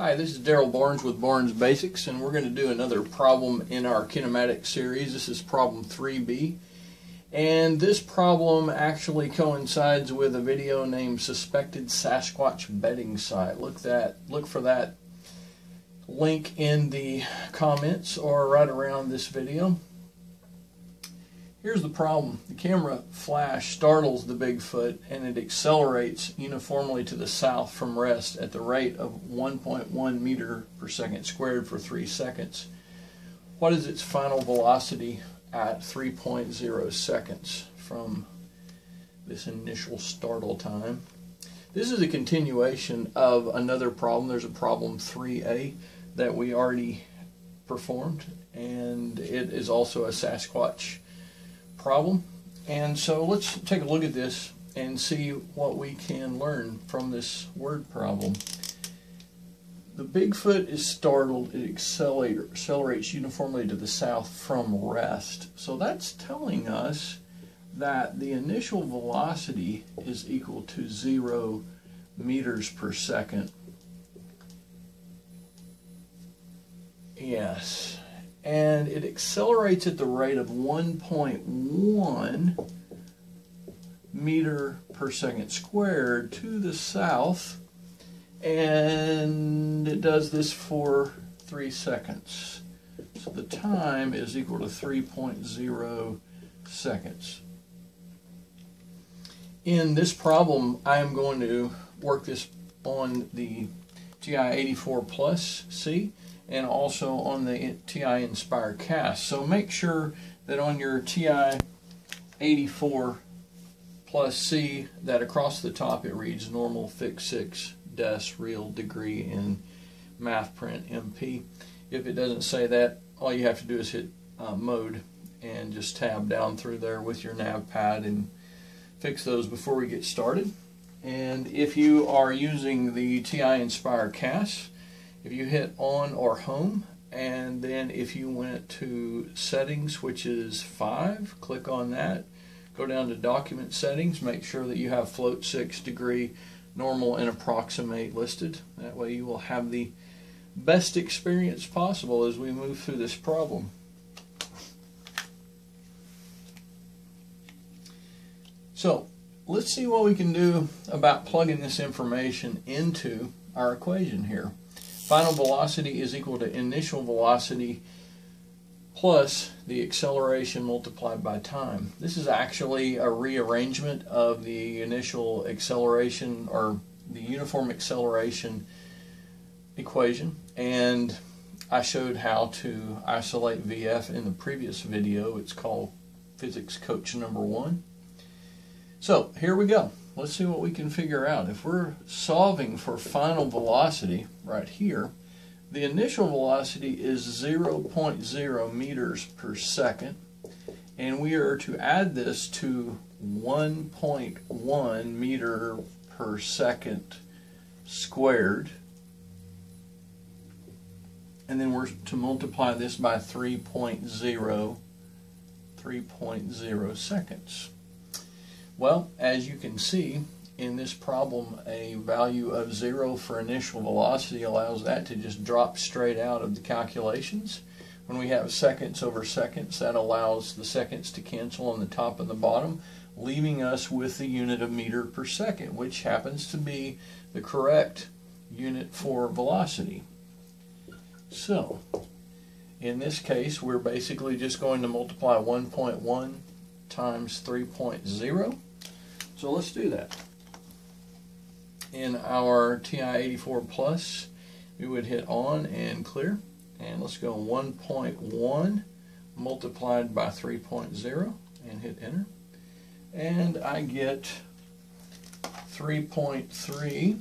Hi, this is Darrell Barnes with Barnes Basics, and we're going to do another problem in our kinematic series. This is problem 3B, and this problem actually coincides with a video named Suspected Sasquatch Bedding Site. Look for that link in the comments or right around this video. Here's the problem. The camera flash startles the Bigfoot and it accelerates uniformly to the south from rest at the rate of 1.1 meter per second squared for 3 seconds. What is its final velocity at 3.0 seconds from this initial startle time? This is a continuation of another problem. There's a problem 3A that we already performed, and it is also a Sasquatch problem. And so let's take a look at this and see what we can learn from this word problem. The Bigfoot is startled, it accelerates uniformly to the south from rest. So that's telling us that the initial velocity is equal to 0 meters per second. Yes. And it accelerates at the rate of 1.1 meter per second squared to the south, and it does this for 3 seconds. So the time is equal to 3.0 seconds. In this problem, I am going to work this on the TI-84 plus C, and also on the TI-Nspire CAS. So make sure that on your TI-84 plus C that across the top it reads normal, fix 6, des, real, degree, in math print MP. If it doesn't say that, all you have to do is hit mode and just tab down through there with your nav pad and fix those before we get started. And if you are using the TI-Nspire CAS, if you hit on or home, and then if you went to settings, which is 5, click on that, go down to document settings, make sure that you have float 6, degree, normal, and approximate listed. That way you will have the best experience possible as we move through this problem. So let's see what we can do about plugging this information into our equation here. Final velocity is equal to initial velocity plus the acceleration multiplied by time. This is actually a rearrangement of the initial acceleration, or the uniform acceleration equation, and I showed how to isolate VF in the previous video. It's called Physics Coach number 1. So here we go. Let's see what we can figure out. If we're solving for final velocity right here, the initial velocity is 0.0 meters per second, and we are to add this to 1.1 meter per second squared, and then we're to multiply this by 3.0 seconds. Well, as you can see, in this problem, a value of 0 for initial velocity allows that to just drop straight out of the calculations. When we have seconds over seconds, that allows the seconds to cancel on the top and the bottom, leaving us with the unit of meter per second, which happens to be the correct unit for velocity. So, in this case, we're basically just going to multiply 1.1 times 3.0. So let's do that. In our TI-84 plus, we would hit on and clear, and let's go 1.1 multiplied by 3.0 and hit enter, and I get 3.3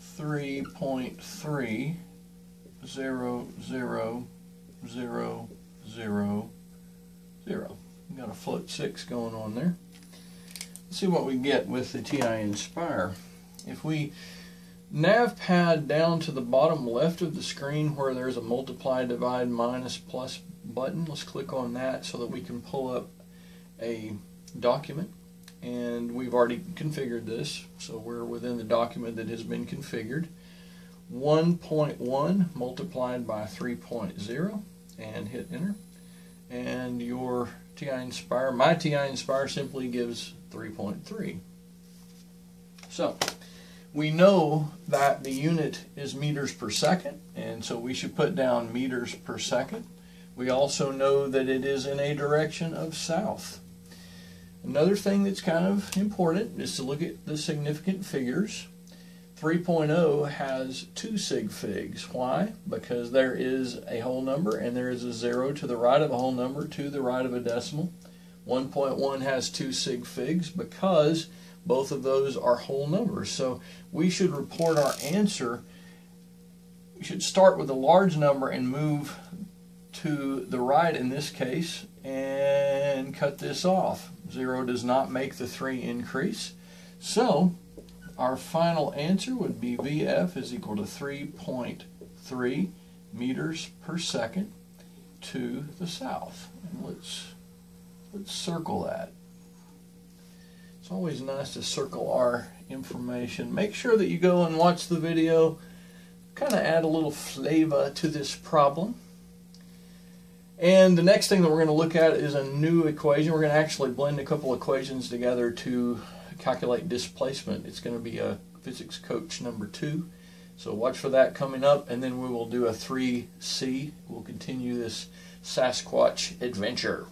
0.00000. We've got a float 6 going on there. Let's see what we get with the TI-Nspire. If we nav pad down to the bottom left of the screen where there's a multiply, divide, minus, plus button, let's click on that so that we can pull up a document. And we've already configured this, so we're within the document that has been configured. 1.1 multiplied by 3.0 and hit enter, and your TI-Nspire, my TI-Nspire simply gives 3.3. So we know that the unit is meters per second, and so we should put down meters per second. We also know that it is in a direction of south. Another thing that's kind of important is to look at the significant figures. 3.0 has 2 sig figs. Why? Because there is a whole number and there is a 0 to the right of a whole number to the right of a decimal. 1.1 has 2 sig figs because both of those are whole numbers. So we should report our answer. We should start with a large number and move to the right in this case and cut this off. 0 does not make the 3 increase. So our final answer would be VF is equal to 3.3 meters per second to the south. And let's circle that. It's always nice to circle our information. Make sure that you go and watch the video, kind of add a little flavor to this problem. And the next thing that we're going to look at is a new equation. We're going to actually blend a couple equations together to calculate displacement. It's going to be a Physics Coach number 2. So watch for that coming up, and then we will do a 3C. We'll continue this Sasquatch adventure.